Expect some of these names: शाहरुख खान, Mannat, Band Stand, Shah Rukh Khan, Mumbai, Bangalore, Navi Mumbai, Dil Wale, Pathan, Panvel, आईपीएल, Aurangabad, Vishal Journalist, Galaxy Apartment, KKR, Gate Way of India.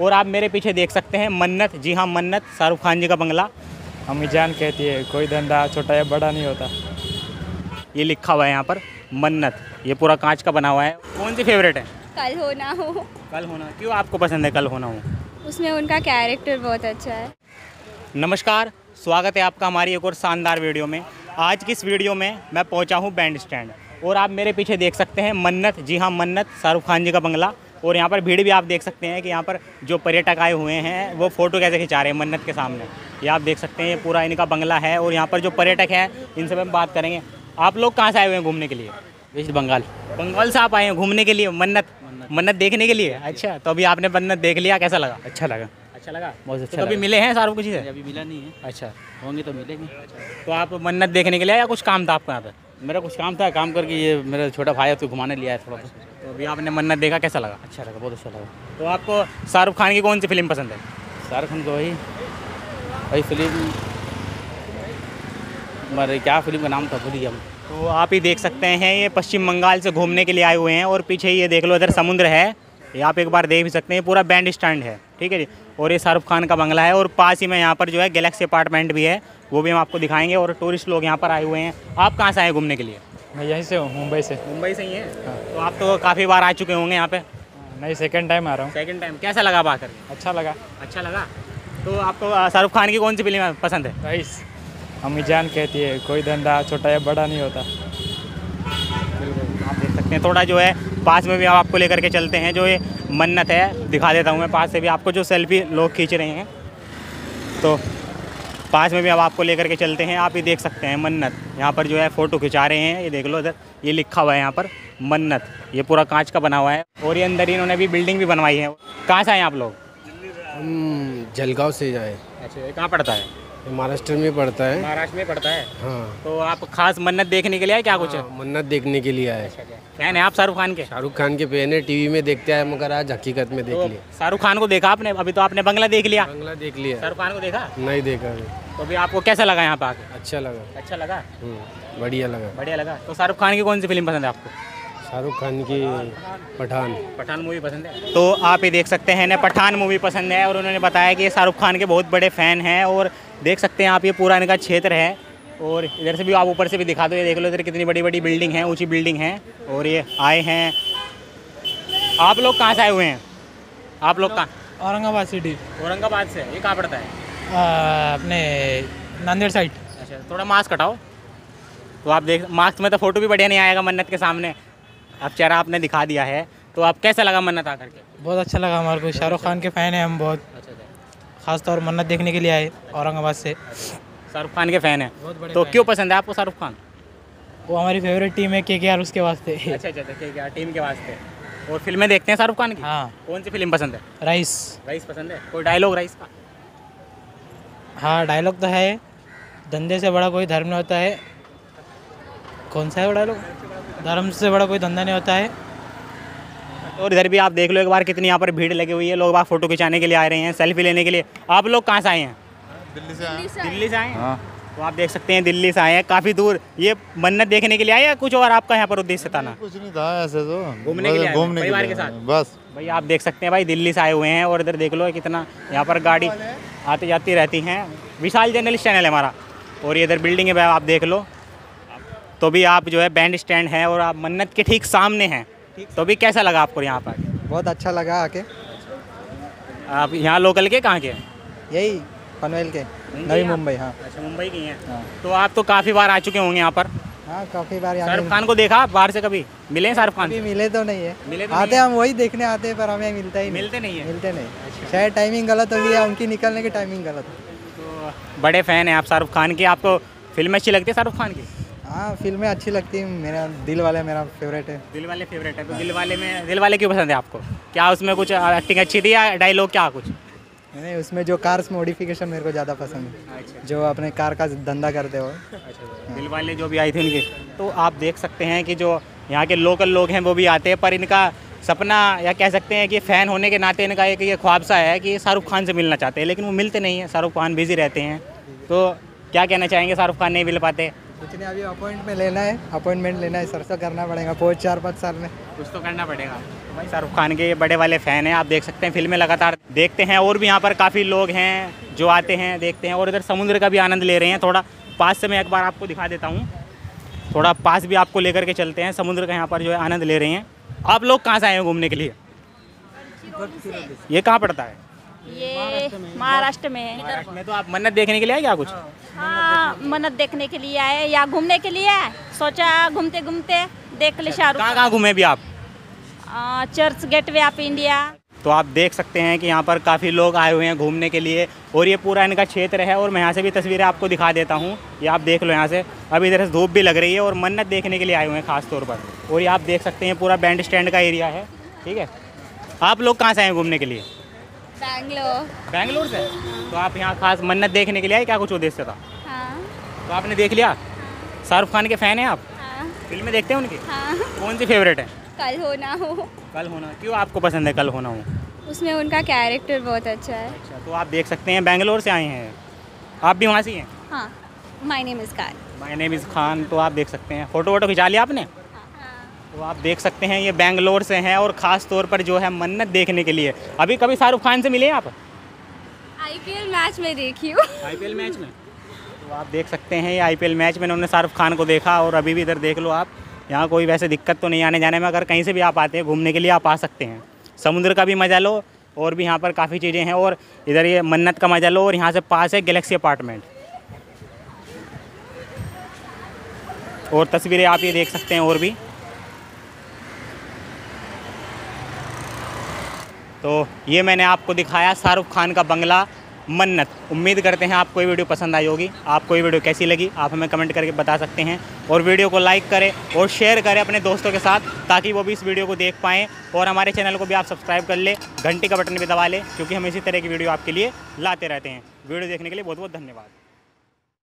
और आप मेरे पीछे देख सकते हैं मन्नत, जी हाँ मन्नत, शाहरुख खान जी का बंगला। हमें जान कहती है कोई धंधा छोटा या बड़ा नहीं होता, ये लिखा हुआ है यहाँ पर मन्नत। ये पूरा कांच का बना हुआ है। कौन सी फेवरेट है? कल होना हो। कल होना क्यों आपको पसंद है? कल होना हो, उसमें उनका कैरेक्टर बहुत अच्छा है। नमस्कार, स्वागत है आपका हमारी एक और शानदार वीडियो में। आज की इस वीडियो में मैं पहुँचा हूँ बैंड स्टैंड और आप मेरे पीछे देख सकते हैं मन्नत, जी हाँ मन्नत, शाहरुख खान जी का बंगला। और यहाँ पर भीड़ भी आप देख सकते हैं कि यहाँ पर जो पर्यटक आए हुए हैं वो फ़ोटो कैसे खिंचा रहे हैं मन्नत के सामने। ये आप देख सकते हैं, ये पूरा इनका बंगला है। और यहाँ पर जो पर्यटक हैं इनसे हम बात करेंगे। आप लोग कहाँ से आए हुए हैं घूमने के लिए? वेस्ट बंगाल। बंगाल से आप आए हैं घूमने के लिए मन्नत, मन्नत देखने के लिए? अच्छा, तो अभी आपने मन्नत देख लिया, कैसा लगा? अच्छा लगा, अच्छा लगा, बहुत अच्छा। अभी मिले हैं शाहरुख जी से? अभी मिला नहीं है। अच्छा, होंगे तो मिलेंगे। तो आप मन्नत देखने के लिए या कुछ काम था आपको यहाँ पर? मेरा कुछ काम था, काम करके ये मेरा छोटा भाई है उसको घुमाने लिया है थोड़ा सा। तो अभी आपने मन्नत देखा, कैसा लगा? अच्छा लगा, बहुत अच्छा लगा। तो आपको शाहरुख खान की कौन सी फिल्म पसंद है? शाहरुख खान को वही फिल्म, मेरे क्या फिल्म का नाम था, भूल गया। तो आप ही देख सकते हैं, ये पश्चिम बंगाल से घूमने के लिए आए हुए हैं। और पीछे ये देख लो, इधर समुद्र है, ये आप एक बार देख भी सकते हैं। पूरा बैंड स्टैंड है, ठीक है जी। और ये शाहरुख खान का बंगला है और पास ही में यहाँ पर जो है गैलेक्सी अपार्टमेंट भी है, वो भी हम आपको दिखाएंगे। और टूरिस्ट लोग यहाँ पर आए हुए हैं। आप कहाँ से आए घूमने के लिए? मैं यहीं से हूँ, मुंबई से। मुंबई से ही है? हाँ। तो आप तो काफ़ी बार आ चुके होंगे यहाँ पे? नहीं, सेकंड टाइम आ रहा हूँ। Second time. कैसा लगा आप आकर? अच्छा लगा, अच्छा लगा। तो आपको शाहरुख खान की कौन सी फिल्म पसंद है? राइस। अम्मी जान कहती है कोई धंधा छोटा या बड़ा नहीं होता। आप देख सकते हैं, थोड़ा जो है पास में भी आप आपको लेकर के चलते हैं। जो ये मन्नत है, दिखा देता हूँ मैं पास से भी आपको, जो सेल्फी लोग खींच रहे हैं। तो पास में भी अब आपको लेकर के चलते हैं। आप ये देख सकते हैं मन्नत, यहाँ पर जो है फ़ोटो खिंचा रहे हैं। ये देख लो, इधर ये लिखा हुआ है यहाँ पर मन्नत। ये पूरा कांच का बना हुआ है और ये अंदर इन्होंने भी बिल्डिंग भी बनवाई है। कहाँ से आए आप लोग? हम जलगाँव से आए। अच्छा, कहाँ पड़ता है? महाराष्ट्र में पड़ता है। महाराष्ट्र में पड़ता है, हाँ। तो आप खास मन्नत देखने के लिए आए क्या? कुछ मन्नत देखने के लिए आए। फैन है आप शाहरुख खान के? शाहरुख खान के फैन है, टीवी में देखते हैं मगर आज हकीकत में देख लिया। शाहरुख खान को देखा आपने? अभी तो आपने बंगला देख लिया। बंगला देख लिया, शाहरुख खान को देखा नहीं? देखा। तो अभी आपको कैसा लगा यहाँ पे आके? अच्छा लगा, अच्छा लगा, बढ़िया लगा, बढ़िया लगा। तो शाहरुख खान की कौन सी फिल्म पसंद है आपको? शाहरुख खान की पठान। पठान मूवी पसंद है। तो आप ये देख सकते हैं, इन्हें पठान मूवी पसंद है और उन्होंने बताया कि शाहरुख खान के बहुत बड़े फ़ैन हैं। और देख सकते हैं आप, ये पूरा इनका क्षेत्र है। और इधर से भी आप ऊपर से भी दिखा दो, ये देख लो इधर कितनी बड़ी बड़ी बिल्डिंग है, ऊंची बिल्डिंग है। और ये आए हैं। आप लोग कहाँ से आए हुए हैं? आप लोग कहाँ? औरंगाबाद सिटी। औरंगाबाद से? ये कहाँ पड़ता है? अपने नांदेड़ साइड। अच्छा, थोड़ा मास्क हटाओ। तो आप देख, मास्क में तो फ़ोटो भी बढ़िया नहीं आएगा मन्नत के सामने। अब चेहरा आपने दिखा दिया है। तो आप कैसा लगा मन्नत आकर के? बहुत अच्छा लगा हमारे को, शाहरुख खान के फ़ैन हैं हम बहुत, खास तौर मन्नत देखने के लिए आए औरंगाबाद से। शाहरुख खान के फ़ैन हैं, तो क्यों पसंद है आपको शाहरुख खान? वो हमारी फेवरेट टीम है केकेआर, उसके वास्ते। अच्छा अच्छा, केकेआर टीम के वास्ते। और फिल्में देखते हैं शाहरुख खान की? हाँ। कौन सी फिल्म पसंद है? राइस। राइस पसंद है। कोई डायलॉग राइस का? हाँ, डायलॉग तो है, धंधे से बड़ा कोई धर्म नहीं होता है। कौन सा है वो डायलॉग? धर्म से बड़ा कोई धंधा नहीं होता है। और इधर भी आप देख लो एक बार, कितनी यहाँ पर भीड़ लगी हुई है। लोग बाहर फोटो खिंचाने के लिए आ रहे हैं, सेल्फी लेने के लिए। आप लोग कहाँ से आए हैं? दिल्ली से आए। दिल्ली से आए हैं। तो आप देख सकते हैं दिल्ली से आए हैं, काफ़ी दूर। ये मन्नत देखने के लिए आए या कुछ और आपका यहाँ पर उद्देश्य था? ना कुछ नहीं था, ऐसे तो घूमने के लिए, परिवार के साथ बस। भाई आप देख सकते हैं, भाई दिल्ली से आए हुए हैं। और इधर देख लो कितना यहाँ पर गाड़ी आती जाती रहती हैं। विशाल जर्नलिस्ट चैनल है हमारा। और ये इधर बिल्डिंग है, आप देख लो। तो भी आप जो है बैंड स्टैंड है और आप मन्नत के ठीक सामने हैं। तो भी कैसा लगा आपको यहाँ पर? बहुत अच्छा लगा आके। आप यहाँ लोकल के कहाँ के? यही पनवेल के, नवी मुंबई। हाँ। अच्छा, मुंबई की हैं। हाँ। तो आप तो काफ़ी बार आ चुके होंगे यहाँ पर? हाँ, काफ़ी बार। शाहरुख खान को देखा बाहर से? कभी मिले हैं शाहरुख खान? मिले तो नहीं है, मिले तो आते हैं हम वही देखने आते हैं, पर हमें मिलता ही मिलते नहीं है, मिलते नहीं। शायद टाइमिंग गलत हो गई, उनकी निकलने की टाइमिंग गलत हो। तो बड़े फ़ैन हैं आप शाहरुख खान के। आपको फिल्में अच्छी लगती है शाहरुख खान की? हाँ, फिल्में अच्छी लगती हैं। मेरा दिल वाले मेरा फेवरेट है। दिल वाले फेवरेट है। तो दिल वाले में, दिल वाले क्यों पसंद है आपको? क्या उसमें कुछ एक्टिंग अच्छी थी या डायलॉग क्या कुछ? नहीं, उसमें जो कार्स मॉडिफिकेशन मेरे को ज़्यादा पसंद है, जो अपने कार का धंधा करते हो। अच्छा, दिल वाले जो भी आई थी उनकी। तो आप देख सकते हैं कि जो यहाँ के लोकल लोग हैं वो भी आते हैं, पर इनका सपना या कह सकते हैं कि फ़ैन होने के नाते इनका एक ये ख्वाब सा है कि शाहरुख खान से मिलना चाहते हैं, लेकिन वो मिलते नहीं हैं। शाहरुख खान बिज़ी रहते हैं। तो क्या कहना चाहेंगे? शाहरुख खान नहीं मिल पाते, कुछ नहीं, अभी अपॉइंटमेंट लेना है, सर से करना पड़ेगा, 4-5 साल में कुछ तो करना पड़ेगा। तो भाई शाहरुख खान के बड़े वाले फ़ैन हैं, आप देख सकते हैं फिल्में लगातार देखते हैं, और भी यहाँ पर काफ़ी लोग हैं जो आते हैं देखते हैं, और इधर समुद्र का भी आनंद ले रहे हैं। थोड़ा पास से मैं एक बार आपको दिखा देता हूँ, थोड़ा पास भी आपको लेकर के चलते हैं, समुद्र का यहाँ पर जो है आनंद ले रहे हैं। आप लोग कहाँ से आए हैं घूमने के लिए? ये कहाँ पड़ता है? ये महाराष्ट्र में। तो आप मन्नत देखने के लिए आए क्या कुछ? हाँ, मन्नत देखने के लिए आए या घूमने के लिए आए, सोचा घूमते घूमते देख ले शाहरुख। कहाँ घूमे भी आप? Church, Gateway of India. तो आप देख सकते हैं कि यहाँ पर काफ़ी लोग आए हुए हैं घूमने के लिए, और ये पूरा इनका क्षेत्र है। और मैं यहाँ से भी तस्वीरें आपको दिखा देता हूँ, ये आप देख लो यहाँ से। अभी इधर से धूप भी लग रही है और मन्नत देखने के लिए आए हुए हैं ख़ास तौर पर। और ये आप देख सकते हैं पूरा बैंड स्टैंड का एरिया है, ठीक है। आप लोग कहाँ से आए हैं घूमने के लिए? बैंगलोर। बैंगलोर से? तो आप यहाँ खास मन्नत देखने के लिए आए, क्या कुछ उद्देश्य था? हाँ। तो आपने देख लिया? शाहरुख खान के फ़ैन हैं आप? हाँ। फिल्में देखते हैं उनकी? हाँ। कौन सी फेवरेट है? कल हो ना हो। कल हो ना, क्यों आपको पसंद है कल हो ना हो? उसमें उनका कैरेक्टर बहुत अच्छा है। अच्छा, तो आप देख सकते हैं बैंगलोर से आए हैं, आप भी वहाँ से हैं? हाँ, my name is Khan. My name is Khan. तो आप देख सकते हैं फ़ोटो वोटो खिंचा लिया आपने? तो आप देख सकते हैं ये बैंगलोर से हैं, और ख़ास तौर पर जो है मन्नत देखने के लिए। अभी कभी शाहरुख खान से मिले आप? आईपीएल मैच में देखी हूँ। आईपीएल मैच में? तो आप देख सकते हैं ये आईपीएल मैच में इन्होंने शाहरुख खान को देखा। और अभी भी इधर देख लो आप, यहाँ कोई वैसे दिक्कत तो नहीं आने जाने में। अगर कहीं से भी आप आते हैं घूमने के लिए आप आ सकते हैं, समुद्र का भी मज़ा लो, और भी यहाँ पर काफ़ी चीज़ें हैं, और इधर ये मन्नत का मज़ा लो। और यहाँ से पास है गैलेक्सी अपार्टमेंट, और तस्वीरें आप ये देख सकते हैं। और भी तो ये मैंने आपको दिखाया शाहरुख खान का बंगला मन्नत। उम्मीद करते हैं आपको ये वीडियो पसंद आई होगी। आपको ये वीडियो कैसी लगी आप हमें कमेंट करके बता सकते हैं, और वीडियो को लाइक करें और शेयर करें अपने दोस्तों के साथ, ताकि वो भी इस वीडियो को देख पाएँ। और हमारे चैनल को भी आप सब्सक्राइब कर लें, घंटी का बटन भी दबा लें, क्योंकि हम इसी तरह की वीडियो आपके लिए लाते रहते हैं। वीडियो देखने के लिए बहुत बहुत धन्यवाद।